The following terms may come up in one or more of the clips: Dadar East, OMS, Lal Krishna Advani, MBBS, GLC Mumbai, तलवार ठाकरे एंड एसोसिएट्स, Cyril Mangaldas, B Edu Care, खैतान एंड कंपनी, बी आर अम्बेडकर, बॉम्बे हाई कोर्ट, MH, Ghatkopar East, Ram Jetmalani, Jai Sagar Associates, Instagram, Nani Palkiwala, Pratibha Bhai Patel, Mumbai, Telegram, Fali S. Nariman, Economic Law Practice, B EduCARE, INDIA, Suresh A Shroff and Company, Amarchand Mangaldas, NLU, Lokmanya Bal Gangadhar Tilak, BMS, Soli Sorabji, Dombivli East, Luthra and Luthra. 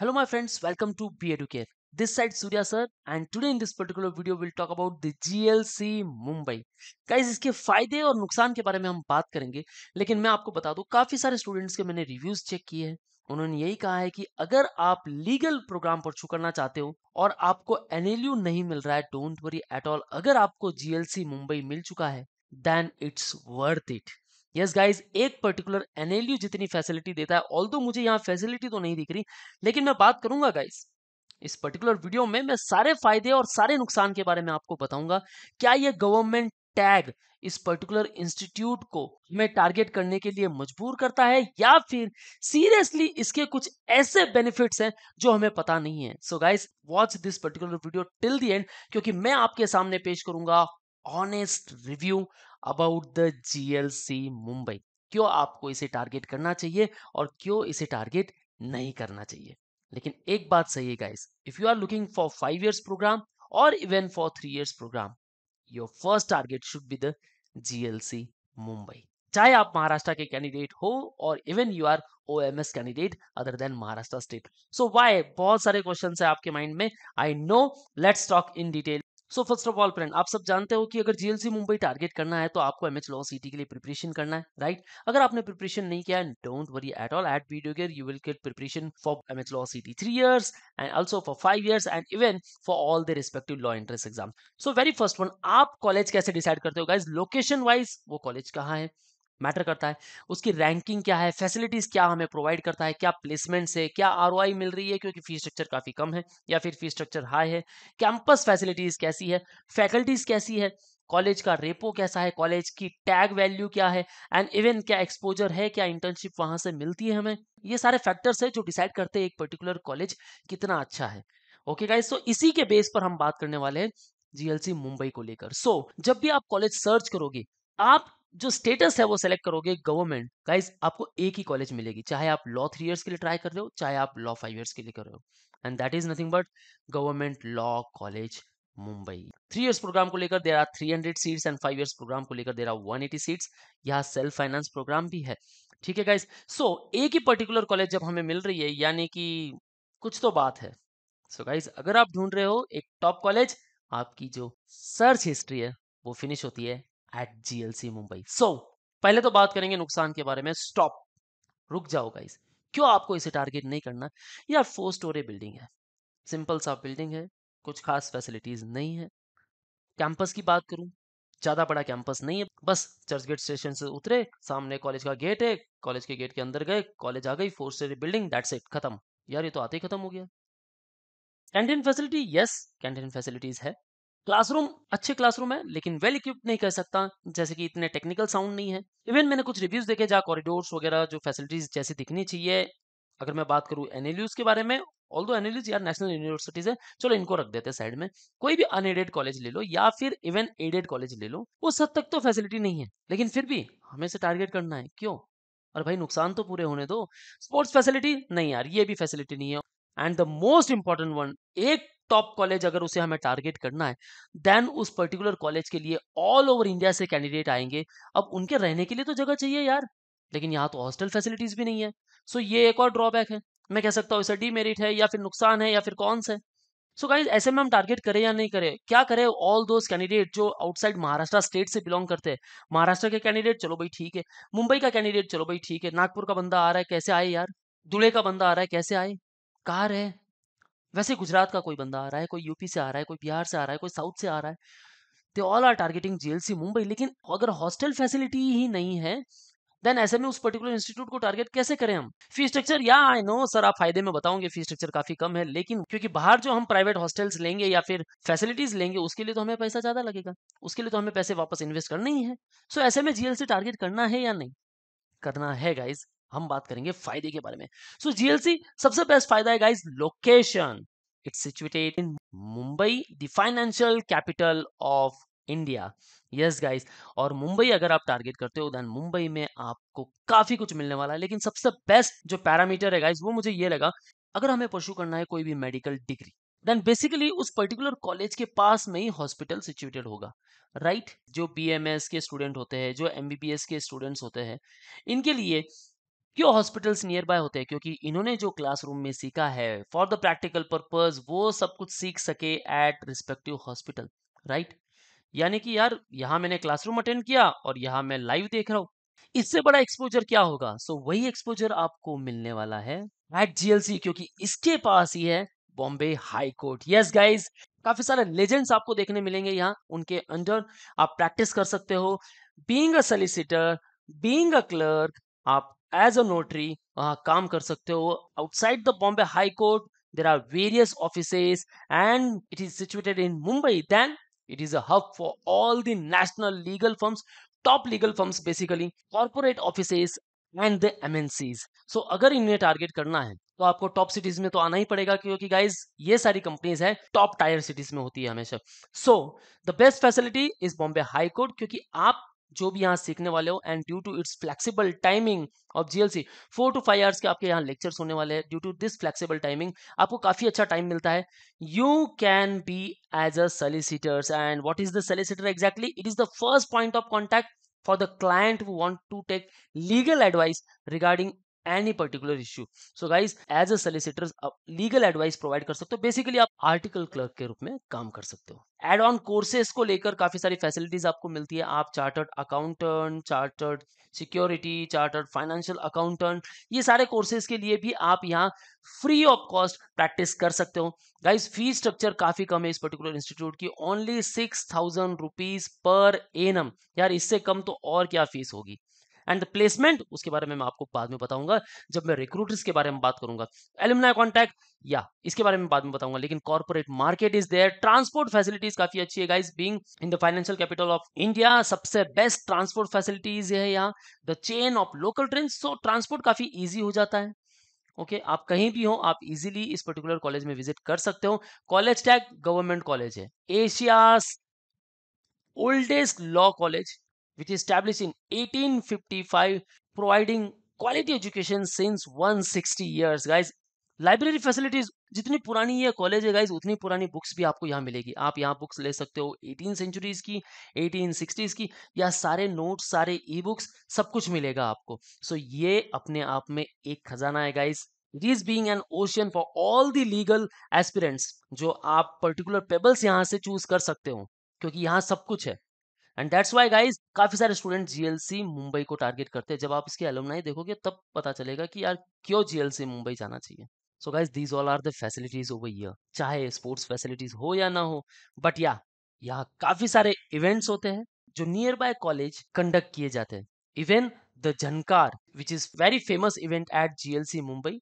Hello my friends, welcome to B Edu Care. This side Surya sir, and today in this particular video we'll talk about the GLC Mumbai. Guys, इसके फायदे और नुकसान के बारे में हम बात करेंगे, लेकिन मैं आपको बता दूं काफी सारे स्टूडेंट्स के मैंने रिव्यूज चेक किए हैं, उन्होंने यही कहा है कि अगर आप लीगल प्रोग्राम परस्यू करना चाहते हो और आपको एनएलयू नहीं मिल रहा है, डोंट वरी एट ऑल, अगर आपको GLC मुंबई मिल चुका है then it's worth it. Yes guys, एक पर्टिकुलर एनएलयू जितनी फैसिलिटी देता है, ऑल्दो मुझे यहाँ फैसिलिटी तो नहीं दिख रही, लेकिन मैं बात करूंगा गाइज इस पर्टिकुलर वीडियो में, मैं सारे फायदे और सारे नुकसान के बारे में आपको बताऊंगा. क्या ये गवर्नमेंट टैग इस पर्टिकुलर इंस्टीट्यूट को हमें टारगेट करने के लिए मजबूर करता है, या फिर सीरियसली इसके कुछ ऐसे बेनिफिट्स हैं जो हमें पता नहीं है. So guys watch this particular video till the end, क्योंकि मैं आपके सामने पेश करूंगा honest review about the GLC Mumbai. क्यों आपको इसे टारगेट करना चाहिए और क्यों इसे टारगेट नहीं करना चाहिए. लेकिन एक बात सही है guys, if you are looking for 5 years program और even for 3 years program, your first target should be the GLC Mumbai. चाहे आप महाराष्ट्र के कैंडिडेट हो और even you are OMS candidate other than Maharashtra state. So why, बहुत सारे क्वेश्चन है आपके माइंड में, I know, let's talk in detail. So first of all friend, आप सब जानते हो कि अगर GLC मुंबई टारगेट करना है तो आपको MH लॉ सिटी के लिए प्रिपरेशन करना है, राइट? अगर आपने प्रिपरेशन नहीं किया, don't worry at all, at B edu care you will get preparation for MH law city 3 years and also for 5 years and even for all the respective law entrance exam. So very first one, आप college कैसे decide करते हो guys? Location wise वो college कहाँ है matter करता है, उसकी रैंकिंग क्या है, फैसिलिटीज क्या हमें प्रोवाइड करता है, क्या प्लेसमेंट्स है, क्या ROI मिल रही है क्योंकि फी स्ट्रक्चर काफी कम है या फिर फी स्ट्रक्चर हाई है, कैंपस फैसिलिटीज कैसी है, फैकल्टीज कैसी है, कॉलेज का रेपो कैसा है, कॉलेज की टैग वैल्यू क्या है एंड इवन क्या एक्सपोजर है, क्या इंटर्नशिप वहां से मिलती है हमें. ये सारे फैक्टर्स है जो डिसाइड करते हैं एक पर्टिकुलर कॉलेज कितना अच्छा है. ओके गाइस, सो इसी के बेस पर हम बात करने वाले हैं GLC मुंबई को लेकर. सो जब भी आप कॉलेज सर्च करोगे, आप जो स्टेटस है वो सेलेक्ट करोगे गवर्नमेंट, गाइस आपको एक ही कॉलेज मिलेगी, चाहे आप लॉ 3 years के लिए ट्राई कर रहे हो, चाहे आप लॉ 5 years के लिए कर रहे हो, and that is nothing but government law college Mumbai. 3 years program को लेकर there are 300 seats and 5 years program को लेकर देयर आर 180 सीट्स. यहाँ सेल्फ फाइनेंस प्रोग्राम भी है, ठीक है गाइज. सो एक ही पर्टिकुलर कॉलेज जब हमें मिल रही है, यानी कि कुछ तो बात है. सो गाइज अगर आप ढूंढ रहे हो एक टॉप कॉलेज, आपकी जो सर्च हिस्ट्री है वो फिनिश होती है एट GLC मुंबई. सो पहले तो बात करेंगे नुकसान के बारे में. स्टॉप, रुक जाओ गाइस, क्यों आपको इसे टारगेट नहीं करना? यार 4 story बिल्डिंग है, सिंपल सा बिल्डिंग है, कुछ खास फैसिलिटीज नहीं है. कैंपस की बात करूं, ज्यादा बड़ा कैंपस नहीं है, बस चर्च गेट स्टेशन से उतरे, सामने कॉलेज का गेट है, कॉलेज के गेट के अंदर गए, कॉलेज आ गई, 4 story बिल्डिंग, दैट्स इट, खत्म. यार ये तो आते ही खत्म हो गया. Canteen facility, yes canteen facilities है. क्लासरूम, अच्छे क्लासरूम है, लेकिन वेल इक्विप्ड नहीं कह सकता, जैसे कि इतने टेक्निकल साउंड नहीं है. इवन मैंने कुछ रिव्यूज देखे जहाँ कॉरिडोर्स वगैरह जो फैसिलिटीज जैसे दिखनी चाहिए. अगर मैं बात करूँ NLUs के बारे में, ऑल्दो NLUs यार नेशनल यूनिवर्सिटीज है, चलो इनको रख देते हैं साइड में, कोई भी अनएडेड कॉलेज ले लो या फिर इवन एडेड कॉलेज ले लो, उस हद तक तो फैसिलिटी नहीं है, लेकिन फिर भी हमें से टारगेट करना है. क्यों? और भाई नुकसान तो पूरे होने दो. स्पोर्ट्स फैसिलिटी नहीं, यार ये भी फैसिलिटी नहीं है. And the most important one, एक टॉप कॉलेज अगर उसे हमें टारगेट करना है देन उस पर्टिकुलर कॉलेज के लिए ऑल ओवर इंडिया से कैंडिडेट आएंगे. अब उनके रहने के लिए तो जगह चाहिए यार, लेकिन यहाँ तो हॉस्टल फैसिलिटीज भी नहीं है. सो ये एक और ड्रॉबैक है, मैं कह सकता हूँ इसे डीमेरिट है या फिर नुकसान है या फिर कॉन्स है. सो गाइज ऐसे में हम टारगेट करें या नहीं करें, क्या करें? ऑल दोज कैंडिडेट जो आउटसाइड महाराष्ट्र स्टेट से बिलोंग करते हैं, महाराष्ट्र के कैंडिडेट चलो भाई ठीक है, मुंबई का कैंडिडेट चलो भाई ठीक है, नागपुर का बंदा आ रहा है कैसे आए यार, धुले का बंदा आ रहा है कैसे आए, कहाँ रहे, वैसे गुजरात का कोई बंदा आ रहा है, कोई यूपी से आ रहा है, कोई बिहार से आ रहा है, कोई साउथ से आ रहा है, they all are targeting GLC Mumbai. लेकिन अगर हॉस्टल फैसिलिटी ही नहीं है देन ऐसे में उस पर्टिकुलर इंस्टीट्यूट को टारगेट कैसे करें हम? फी स्ट्रक्चर, या आई नो सर आप फायदे में बताओगे फी स्ट्रक्चर काफी कम है, लेकिन क्योंकि बाहर जो हम प्राइवेट हॉस्टल्स लेंगे या फिर फैसिलिटीज लेंगे उसके लिए तो हमें पैसा ज्यादा लगेगा, उसके लिए तो हमें पैसे वापस इन्वेस्ट करने ही है. सो ऐसे में GLC टारगेट करना है या नहीं करना है? गाइज हम बात करेंगे फायदे के बारे में. सो GLC सबसे बेस्ट फायदा है guys location. It's situated in Mumbai, the financial capital of India. Yes guys, और मुंबई अगर आप टारगेट करते हो देन मुंबई में आपको काफी कुछ मिलने वाला है. लेकिन सबसे बेस्ट जो पैरामीटर है गाइस वो मुझे ये लगा, अगर हमें परस्यू करना है कोई भी मेडिकल डिग्री देन बेसिकली उस पर्टिकुलर कॉलेज के पास में ही हॉस्पिटल सिचुएटेड होगा, राइट? जो BMS के स्टूडेंट होते हैं, जो MBBS के स्टूडेंट्स होते हैं, इनके लिए क्यों हॉस्पिटल्स नियर बाय होते हैं? क्योंकि इन्होंने जो क्लासरूम में सीखा है फॉर द प्रैक्टिकल पर्पस वो सब कुछ सीख सके एट रिस्पेक्टिव हॉस्पिटल, राइट। यानी कि यार यहाँ मैंने क्लासरूम अटेंड किया और यहाँ मैं लाइव देख रहा हूँ, इससे बड़ा एक्सपोजर क्या होगा। सो वही एक्सपोजर आपको मिलने वाला है एट जीएलसी, क्योंकि इसके पास ही है बॉम्बे हाई कोर्ट। Yes guys, काफी सारे लेजेंड्स आपको देखने मिलेंगे यहाँ, उनके अंडर आप प्रैक्टिस कर सकते हो। Being a solicitor, being a clerk, आप एज अ नोटरी काम कर सकते हो। Outside the बॉम्बे हाई कोर्ट there are various offices and it is situated in Mumbai. Then it is a hub for all the national legal firms, top legal firms, basically corporate offices and the MNCs. So अगर इन्हें target करना है तो आपको top cities में तो आना ही पड़ेगा, क्योंकि गाइज ये सारी कंपनीज है टॉप टायर सिटीज में होती है हमेशा। So the best facility is बॉम्बे हाई कोर्ट, क्योंकि आप जो भी यहाँ सीखने वाले हो and due to its flexible timing of GLC 4 to 5 hours के आपके यहाँ लेक्चर्स होने वाले हैं। Due to this flexible timing आपको काफी अच्छा टाइम मिलता है। You can be as a solicitors and what is the solicitor exactly? It is the first point of contact for the client who want to take legal advice regarding any particular issue. So guys, as a solicitors legal advice provide कर सकते हो। Basically आप article clerk के रूप में काम कर सकते हो। Add on courses को लेकर काफी सारी facilities आपको मिलती है। आप chartered accountant, chartered security, chartered financial accountant, ये सारे courses के लिए भी आप यहाँ free of cost practice कर सकते हो। Guys, fee structure काफी कम है इस particular institute की, only 6,000 rupees per annum। यार इससे कम तो और क्या फीस होगी। एंड प्लेसमेंट, उसके बारे में मैं आपको बाद में बताऊंगा जब मैं रिक्रूटर्स के बारे में बात करूंगा। एलुमनाई कॉन्टैक्ट या इसके बारे में बाद में बताऊंगा, लेकिन corporate market is there. Transport facilities काफी अच्छी है guys, being in the financial capital of India सबसे बेस्ट ट्रांसपोर्ट फैसिलिटीज है यहाँ। The chain of local train, so transport काफी ईजी हो जाता है। ओके, आप कहीं भी हो आप इजिली इस पर्टिकुलर कॉलेज में विजिट कर सकते हो। कॉलेज टैग गवर्नमेंट कॉलेज है, Asia oldest law college which is established in 1855, providing quality education since 160 years, guys. Library facilities, जितनी पुरानी ये कॉलेज है गाइज उतनी पुरानी बुक्स भी आपको यहाँ मिलेगी। आप यहाँ बुक्स ले सकते हो 18 centuries की, 1860s की, या सारे नोट्स, सारे ई बुक्स, सब कुछ मिलेगा आपको। सो ये अपने आप में एक खजाना है guys. It is being an ocean for all the legal aspirants, जो आप पर्टिकुलर पेबल्स यहाँ से चूज कर सकते हो, क्योंकि यहाँ सब कुछ है। एंड दैट्स वाई गाइज काफी सारे स्टूडेंट जीएलसी मुंबई को टारगेट करते हैं। जब आप इसके एलुमनाई देखोगे तब पता चलेगा कि यार क्यों जीएलसी मुंबई जाना चाहिए। So guys these all are the facilities over here, चाहे स्पोर्ट्स फैसिलिटीज हो या ना हो, बट या यहाँ काफी सारे इवेंट्स होते हैं जो नियर बाय कॉलेज कंडक्ट किए जाते हैं। Even the Jhankar which is very famous event at GLC Mumbai,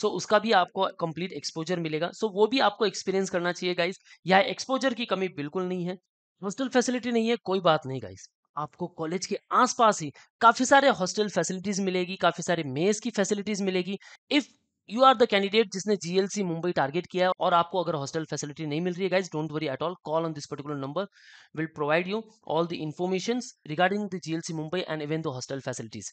so उसका भी आपको कंप्लीट एक्सपोजर मिलेगा। सो वो भी आपको एक्सपीरियंस करना चाहिए गाइज। यहाँ एक्सपोजर की कमी बिल्कुल नहीं है। हॉस्टल फैसिलिटी नहीं है, कोई बात नहीं गाइस, आपको कॉलेज के आसपास ही काफी सारे हॉस्टल फैसिलिटीज मिलेगी, काफी सारे मेस की फैसिलिटीज मिलेगी। If you are the candidate जिसने जीएलसी मुंबई टारगेट किया है और आपको अगर हॉस्टल फैसिलिटी नहीं मिल रही है guys, don't worry at all, call on this particular number, will provide you all the information regarding the GLC Mumbai and even the hostel facilities.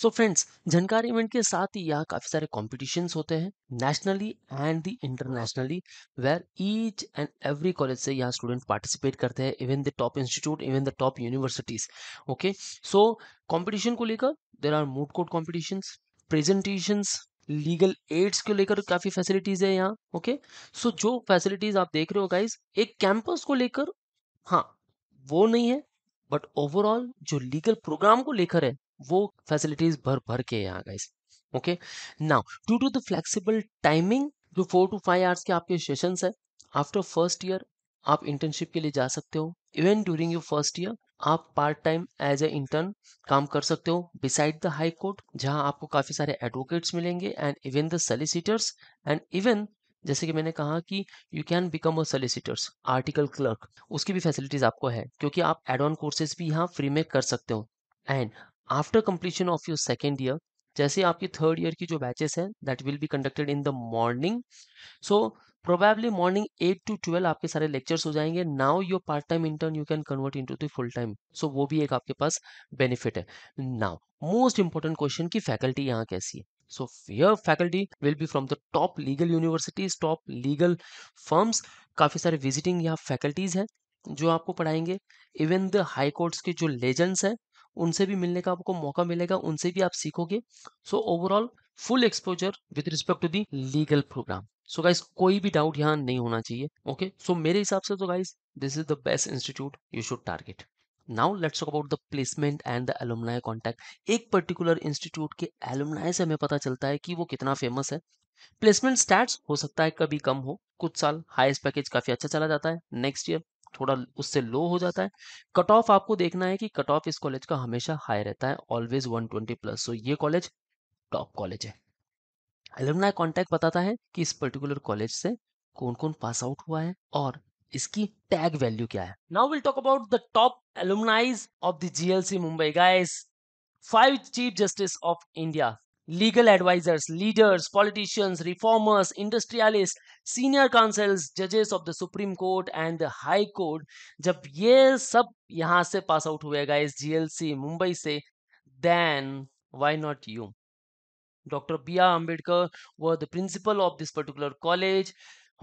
So friends, Jhankar event के साथ ही यहाँ काफी सारे कॉम्पिटिशन्स होते हैं nationally and the internationally, where each and every college से यहाँ स्टूडेंट पार्टिसिपेट करते हैं, even the top institute, even the top universities. Okay, so competition को लेकर देर are moot court competitions, presentations, legal aids को लेकर काफी फैसिलिटीज है यहाँ। ओके, सो जो फैसिलिटीज आप देख रहे हो गाइज एक कैंपस को लेकर, हाँ वो नहीं है, बट ओवरऑल जो लीगल प्रोग्राम को लेकर है वो फैसिलिटीज भर के यहाँ guys. Okay, now due to the flexible timing जो 4 to 5 आवर्स के आपके सेशंस है, आफ्टर फर्स्ट ईयर आप इंटर्नशिप के लिए जा सकते हो। Even during your first year आप part time as a intern काम कर सकते हो बिसाइड द हाई कोर्ट, जहाँ आपको काफी सारे एडवोकेट्स मिलेंगे and even the solicitors, and even जैसे कि मैंने कहा कि you can become a solicitors, article clerk, उसकी भी फैसिलिटीज आपको है, क्योंकि आप एड ऑन कोर्सेज भी यहाँ फ्री में कर सकते हो। And after completion of your second year, जैसे आपकी थर्ड ईयर की जो बैचेस हैं that will be conducted in the morning, so probably morning 8 to 12 आपके सारे लेक्चर्स हो जाएंगे। Now your part time intern you can convert into the full time, so वो भी एक आपके पास बेनिफिट है। नाउ मोस्ट इंपॉर्टेंट क्वेश्चन की फैकल्टी यहाँ कैसी है। So your faculty will be from the top legal universities, top legal firms, काफ़ी सारे विजिटिंग यहाँ फैकल्टीज हैं जो आपको पढ़ाएंगे। इवन द हाई कोर्ट्स के जो लेजेंड्स हैं उनसे भी मिलने का आपको मौका मिलेगा, उनसे भी आप सीखोगे। So overall full exposure with respect to the legal program. So guys कोई भी डाउट यहाँ नहीं होना चाहिए। ओके सो मेरे हिसाब से तो guys this is the best institute you should target. Now let's talk about the placement and the alumni contact. एक पर्टिकुलर इंस्टीट्यूट के एलुमनाई से हमें पता चलता है कि वो कितना फेमस है। प्लेसमेंट स्टैट्स हो सकता है कभी कम हो, कुछ साल हाईएस्ट पैकेज काफी अच्छा चला जाता है, नेक्स्ट ईयर थोड़ा उससे लो हो जाता है। कट ऑफ आपको देखना है कि कट ऑफ इस कॉलेज का हमेशा हाई रहता है, ऑलवेज 120 प्लस। सो ये कॉलेज टॉप कॉलेज है। एलुमनाई कॉन्टैक्ट बताता है कि इस पर्टिकुलर कॉलेज से कौन कौन पास आउट हुआ है और इसकी टैग वैल्यू क्या है। Now will talk about the top alumnis of the GLC Mumbai. Guys 5 chief justice of India, legal advisers, leaders, politicians, reformers, industrialist, senior counsels, जजेस of the supreme court and the high court, जब ये सब यहाँ से pass out हुए guys GLC Mumbai से, then why not you. Doctor बी आर अम्बेडकर were the principal of this particular college.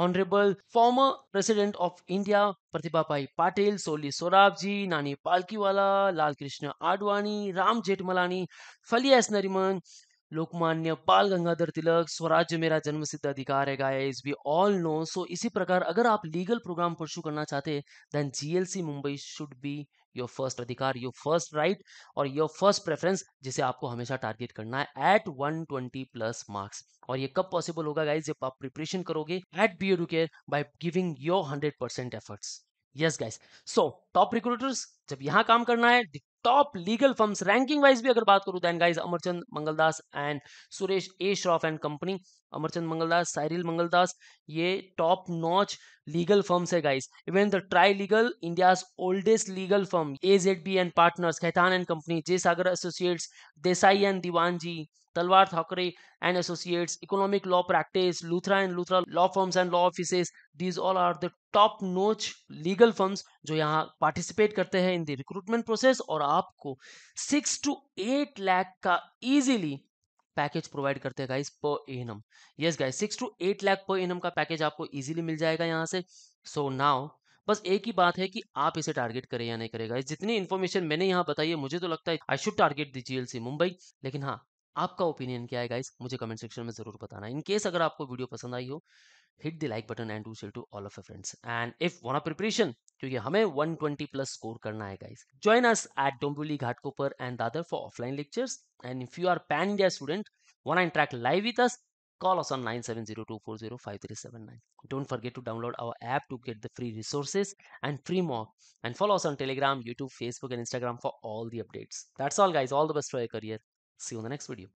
Honorable former President of India Pratibha Bhai Patel, Soli Sorabji, Nani Palkiwala, Lal Krishna Advani, Ram Jetmalani, Fali S. Nariman, Lokmanya Bal Gangadhar Tilak, Swaraj Mera Janma Siddh Adhikaar है guys, we all know। So इसी प्रकार अगर आप legal program pursue करना चाहते हैं then GLC Mumbai should be your first अधिकार, your first right और your first preference, जिसे आपको हमेशा टारगेट करना है at 120 plus marks। और ये कब पॉसिबल होगा गाइज, जब आप प्रिपरेशन करोगे at B Edu Care by giving your 100% efforts। yes guys, so top recruiters जब यहाँ काम करना है, top legal firms ranking wise भी अगर बात करूं then guys Amarchand Mangaldas and Suresh A Shroff and company, Amarchand Mangaldas, Cyril Mangaldas, ये टॉप नॉच लीगल फर्म्स है guys. Even the Trilegal, India's oldest legal firm, AZB and partners, खैतान एंड कंपनी, J Sagar associates, Desai and Diwanji, तलवार ठाकरे एंड एसोसिएट्स, economic law practice, Luthra and Luthra law firms and law offices, these all are the top notch legal firms जो यहाँ participate करते हैं in the recruitment process. और आपको 6 to 8 lakh का easily package provide करते हैं guys per annum. Yes guys 6 to 8 lakh per annum का पैकेज आपको इजीली मिल जाएगा यहाँ से। सो नाउ बस एक ही बात है कि आप इसे टारगेट करें या नहीं करेगा। जितनी इन्फॉर्मेशन मैंने यहाँ बताई है, मुझे तो लगता है I should target the GLC Mumbai, लेकिन हाँ आपका ओपिनियन क्या है गाइस मुझे कमेंट सेक्शन में जरूर बताना। इन केस अगर आपको वीडियो पसंद आई हो, hit the like button and do share to all of your friends. And if want preparation, क्योंकि हमें 120 प्लस स्कोर करना है guys, join us at Dombivli Ghatkopar and Dadar for offline lectures. And if you are pan India student, want to interact live with us, call us on 9702405379. Don't forget to download our app to get the free resources and free mock, and follow us on Telegram, YouTube, Facebook and Instagram for all the updates. That's all guys, all the best for your career. See you on the next video.